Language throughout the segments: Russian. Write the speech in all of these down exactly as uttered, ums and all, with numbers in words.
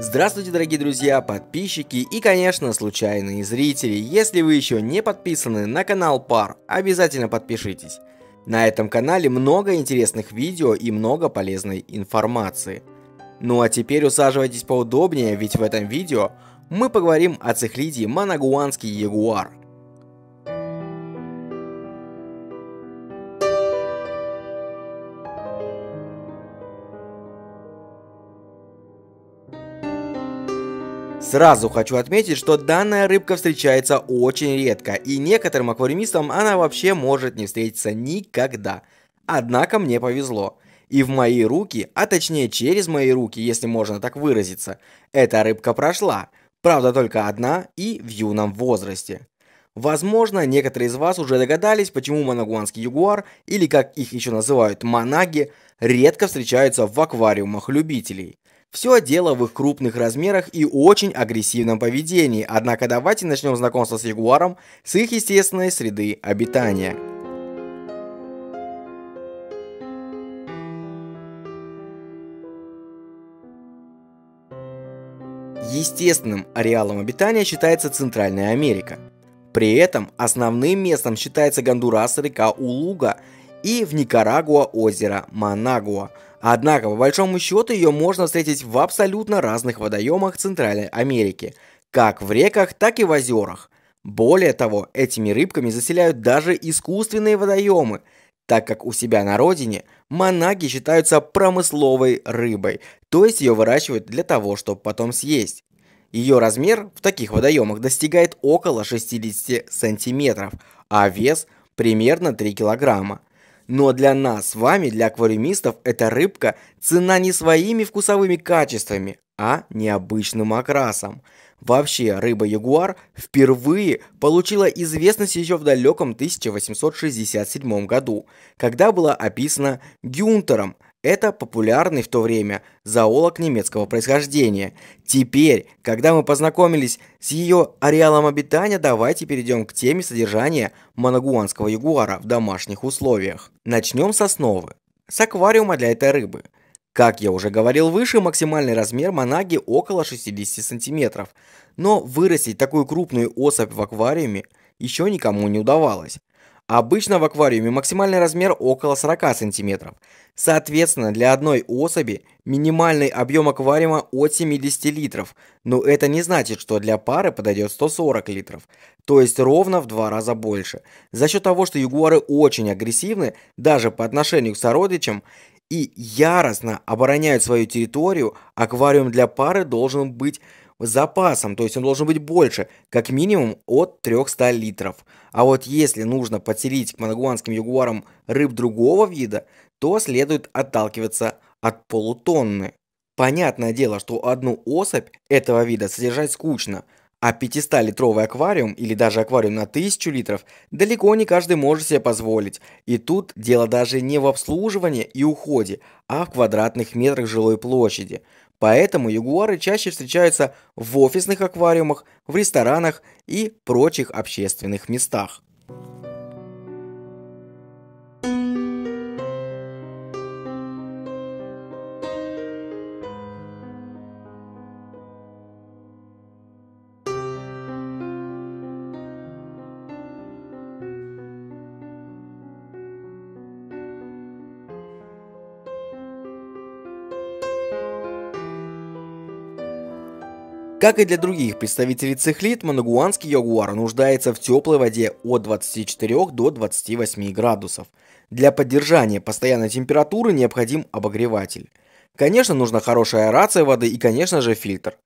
Здравствуйте, дорогие друзья, подписчики и, конечно, случайные зрители. Если вы еще не подписаны на канал ПАР, обязательно подпишитесь. На этом канале много интересных видео и много полезной информации. Ну а теперь усаживайтесь поудобнее, ведь в этом видео мы поговорим о цихлиде Манагуанский Ягуар. Сразу хочу отметить, что данная рыбка встречается очень редко, и некоторым аквариумистам она вообще может не встретиться никогда. Однако мне повезло. И в мои руки, а точнее через мои руки, если можно так выразиться, эта рыбка прошла. Правда, только одна и в юном возрасте. Возможно, некоторые из вас уже догадались, почему манагуанский ягуар, или как их еще называют манаги, редко встречаются в аквариумах любителей. Все дело в их крупных размерах и очень агрессивном поведении, однако давайте начнем знакомство с ягуаром с их естественной среды обитания. Естественным ареалом обитания считается Центральная Америка. При этом основным местом считается Гондурас, река Улуга, и в Никарагуа озеро Манагуа. Однако, по большому счету, ее можно встретить в абсолютно разных водоемах Центральной Америки, как в реках, так и в озерах. Более того, этими рыбками заселяют даже искусственные водоемы, так как у себя на родине манаги считаются промысловой рыбой, то есть ее выращивают для того, чтобы потом съесть. Ее размер в таких водоемах достигает около шестидесяти сантиметров, а вес примерно три килограмма. Но для нас с вами, для аквариумистов, эта рыбка цена не своими вкусовыми качествами, а необычным окрасом. Вообще, рыба-ягуар впервые получила известность еще в далеком тысяча восемьсот шестьдесят седьмом году, когда была описана Гюнтером. Это популярный в то время зоолог немецкого происхождения. Теперь, когда мы познакомились с ее ареалом обитания, давайте перейдем к теме содержания манагуанского ягуара в домашних условиях. Начнем с основы, с аквариума для этой рыбы. Как я уже говорил выше, максимальный размер манаги около шестидесяти сантиметров, но вырастить такую крупную особь в аквариуме еще никому не удавалось. Обычно в аквариуме максимальный размер около сорока сантиметров. Соответственно, для одной особи минимальный объем аквариума от семидесяти литров. Но это не значит, что для пары подойдет сто сорок литров. То есть ровно в два раза больше. За счет того, что ягуары очень агрессивны, даже по отношению к сородичам, и яростно обороняют свою территорию, аквариум для пары должен быть с запасом, то есть он должен быть больше, как минимум от трёхсот литров. А вот если нужно подселить к манагуанским ягуарам рыб другого вида, то следует отталкиваться от полутонны. Понятное дело, что одну особь этого вида содержать скучно, а пятисотлитровый аквариум или даже аквариум на тысячу литров далеко не каждый может себе позволить. И тут дело даже не в обслуживании и уходе, а в квадратных метрах жилой площади. Поэтому ягуары чаще встречаются в офисных аквариумах, в ресторанах и прочих общественных местах. Как и для других представителей цихлид, манагуанский ягуар нуждается в теплой воде от двадцати четырёх до двадцати восьми градусов. Для поддержания постоянной температуры необходим обогреватель. Конечно, нужна хорошая аэрация воды и, конечно же, фильтр.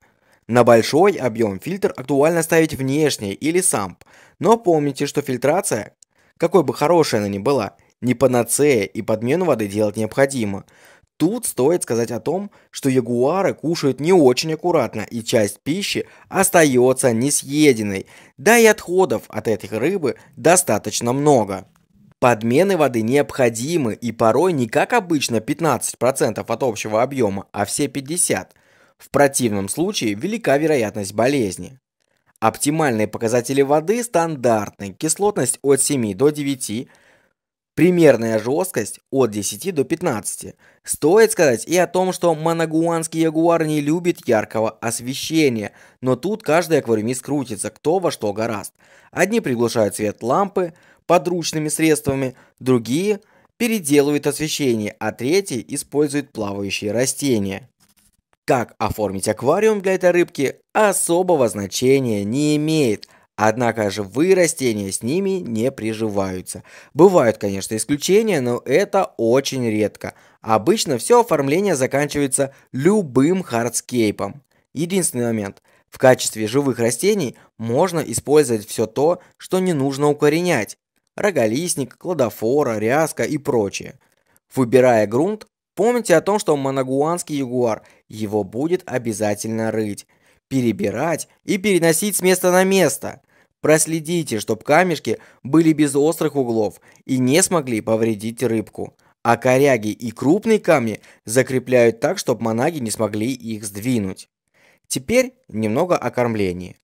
На большой объем фильтр актуально ставить внешний или самп, но помните, что фильтрация, какой бы хорошая она ни была, не панацея, и подмену воды делать необходимо. Тут стоит сказать о том, что ягуары кушают не очень аккуратно, и часть пищи остается несъеденной, да и отходов от этой рыбы достаточно много. Подмены воды необходимы, и порой не как обычно пятнадцать процентов от общего объема, а все пятьдесят процентов. В противном случае велика вероятность болезни. Оптимальные показатели воды стандартны: кислотность от семи до девяти процентов. Примерная жесткость от десяти до пятнадцати. Стоит сказать и о том, что манагуанский ягуар не любит яркого освещения, но тут каждый аквариумист крутится кто во что горазд. Одни приглушают свет лампы подручными средствами, другие переделывают освещение, а третьи используют плавающие растения. Как оформить аквариум для этой рыбки особого значения не имеет. Однако же живые растения с ними не приживаются. Бывают, конечно, исключения, но это очень редко. Обычно все оформление заканчивается любым хардскейпом. Единственный момент. В качестве живых растений можно использовать все то, что не нужно укоренять. Роголистник, кладофора, ряска и прочее. Выбирая грунт, помните о том, что манагуанский ягуар его будет обязательно рыть, перебирать и переносить с места на место. Проследите, чтобы камешки были без острых углов и не смогли повредить рыбку. А коряги и крупные камни закрепляют так, чтобы манаги не смогли их сдвинуть. Теперь немного о кормлении.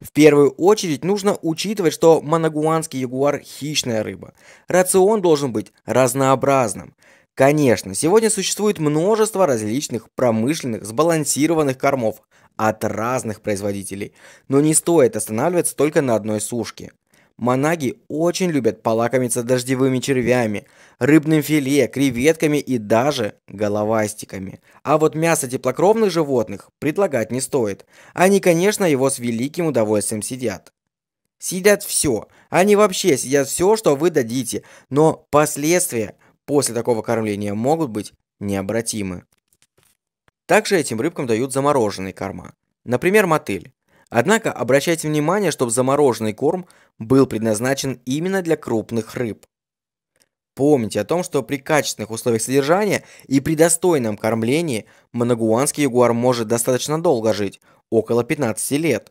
В первую очередь нужно учитывать, что манагуанский ягуар – хищная рыба. Рацион должен быть разнообразным. Конечно, сегодня существует множество различных промышленных сбалансированных кормов от разных производителей, но не стоит останавливаться только на одной сушке. Манаги очень любят полакомиться дождевыми червями, рыбным филе, креветками и даже головастиками. А вот мясо теплокровных животных предлагать не стоит. Они, конечно, его с великим удовольствием съедят. Съедят все. Они вообще съедят все, что вы дадите, но последствия после такого кормления могут быть необратимы. Также этим рыбкам дают замороженные корма, например, мотыль. Однако обращайте внимание, чтобы замороженный корм был предназначен именно для крупных рыб. Помните о том, что при качественных условиях содержания и при достойном кормлении манагуанский ягуар может достаточно долго жить, около пятнадцати лет.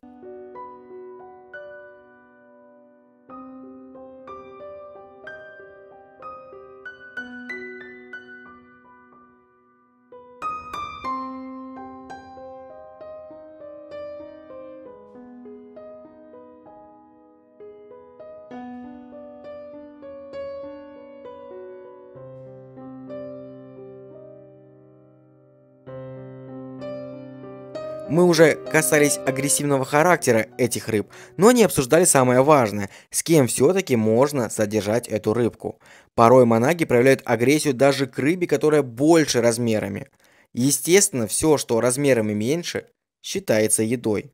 Мы уже касались агрессивного характера этих рыб, но не обсуждали самое важное, с кем все-таки можно содержать эту рыбку. Порой манаги проявляют агрессию даже к рыбе, которая больше размерами. Естественно, все, что размерами меньше, считается едой.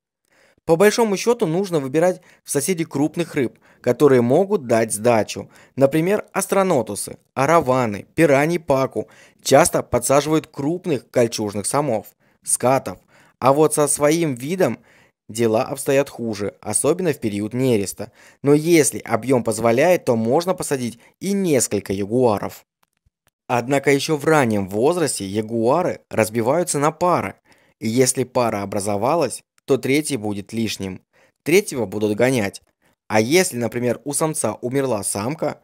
По большому счету нужно выбирать в соседей крупных рыб, которые могут дать сдачу. Например, астронотусы, арованы, пираньи паку часто подсаживают крупных кольчужных сомов, скатов. А вот со своим видом дела обстоят хуже, особенно в период нереста. Но если объем позволяет, то можно посадить и несколько ягуаров. Однако еще в раннем возрасте ягуары разбиваются на пары. И если пара образовалась, то третий будет лишним. Третьего будут гонять. А если, например, у самца умерла самка,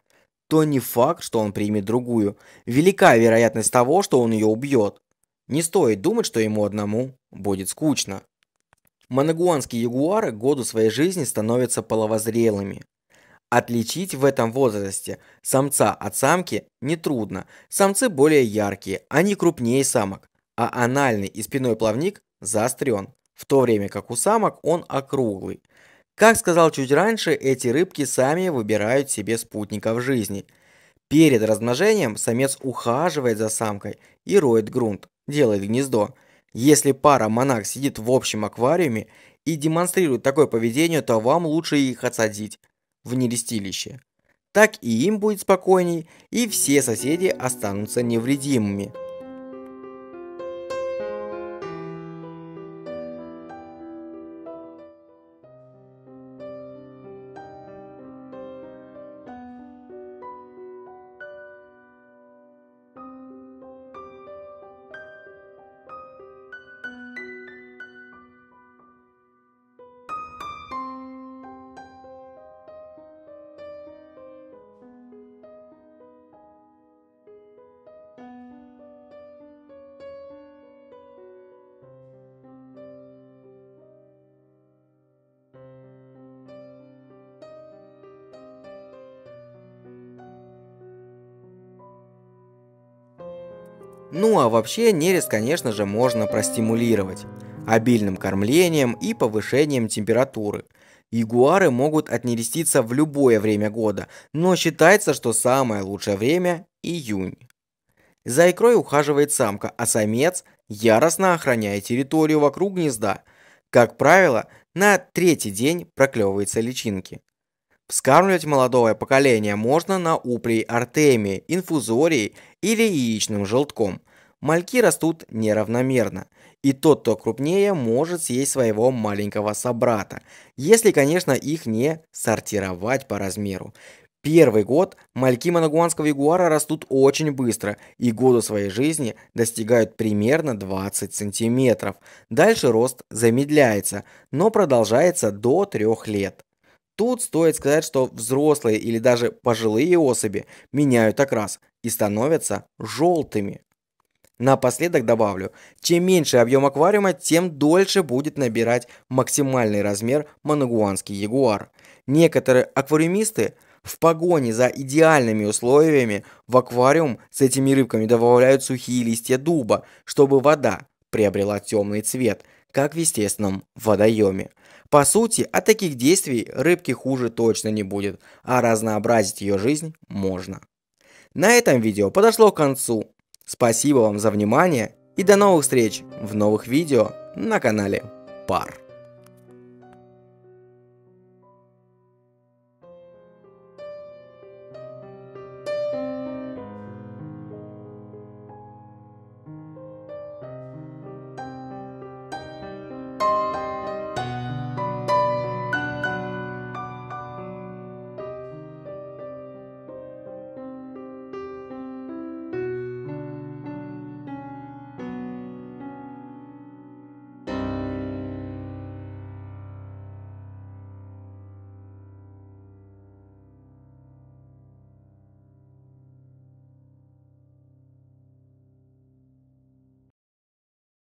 то не факт, что он примет другую. Велика вероятность того, что он ее убьет. Не стоит думать, что ему одному будет скучно. Манагуанские ягуары к году своей жизни становятся половозрелыми. Отличить в этом возрасте самца от самки нетрудно. Самцы более яркие, они крупнее самок, а анальный и спинной плавник заострен, в то время как у самок он округлый. Как сказал чуть раньше, эти рыбки сами выбирают себе спутников жизни. Перед размножением самец ухаживает за самкой и роет грунт, делает гнездо. Если пара монаг сидит в общем аквариуме и демонстрирует такое поведение, то вам лучше их отсадить в нерестилище. Так и им будет спокойней, и все соседи останутся невредимыми. Ну а вообще нерест, конечно же, можно простимулировать обильным кормлением и повышением температуры. Ягуары могут отнереститься в любое время года, но считается, что самое лучшее время – июнь. За икрой ухаживает самка, а самец яростно охраняет территорию вокруг гнезда. Как правило, на третий день проклевываются личинки. Вскармливать молодое поколение можно на уприи артемии, инфузории или яичным желтком. Мальки растут неравномерно, и тот, кто крупнее, может съесть своего маленького собрата, если, конечно, их не сортировать по размеру. Первый год мальки манагуанского ягуара растут очень быстро и к году своей жизни достигают примерно двадцати сантиметров. Дальше рост замедляется, но продолжается до трёх лет. Тут стоит сказать, что взрослые или даже пожилые особи меняют окрас и становятся желтыми. Напоследок добавлю, чем меньше объем аквариума, тем дольше будет набирать максимальный размер манагуанский ягуар. Некоторые аквариумисты в погоне за идеальными условиями в аквариум с этими рыбками добавляют сухие листья дуба, чтобы вода приобрела темный цвет, как в естественном водоеме. По сути, от таких действий рыбке хуже точно не будет, а разнообразить ее жизнь можно. На этом видео подошло к концу. Спасибо вам за внимание и до новых встреч в новых видео на канале ПАР.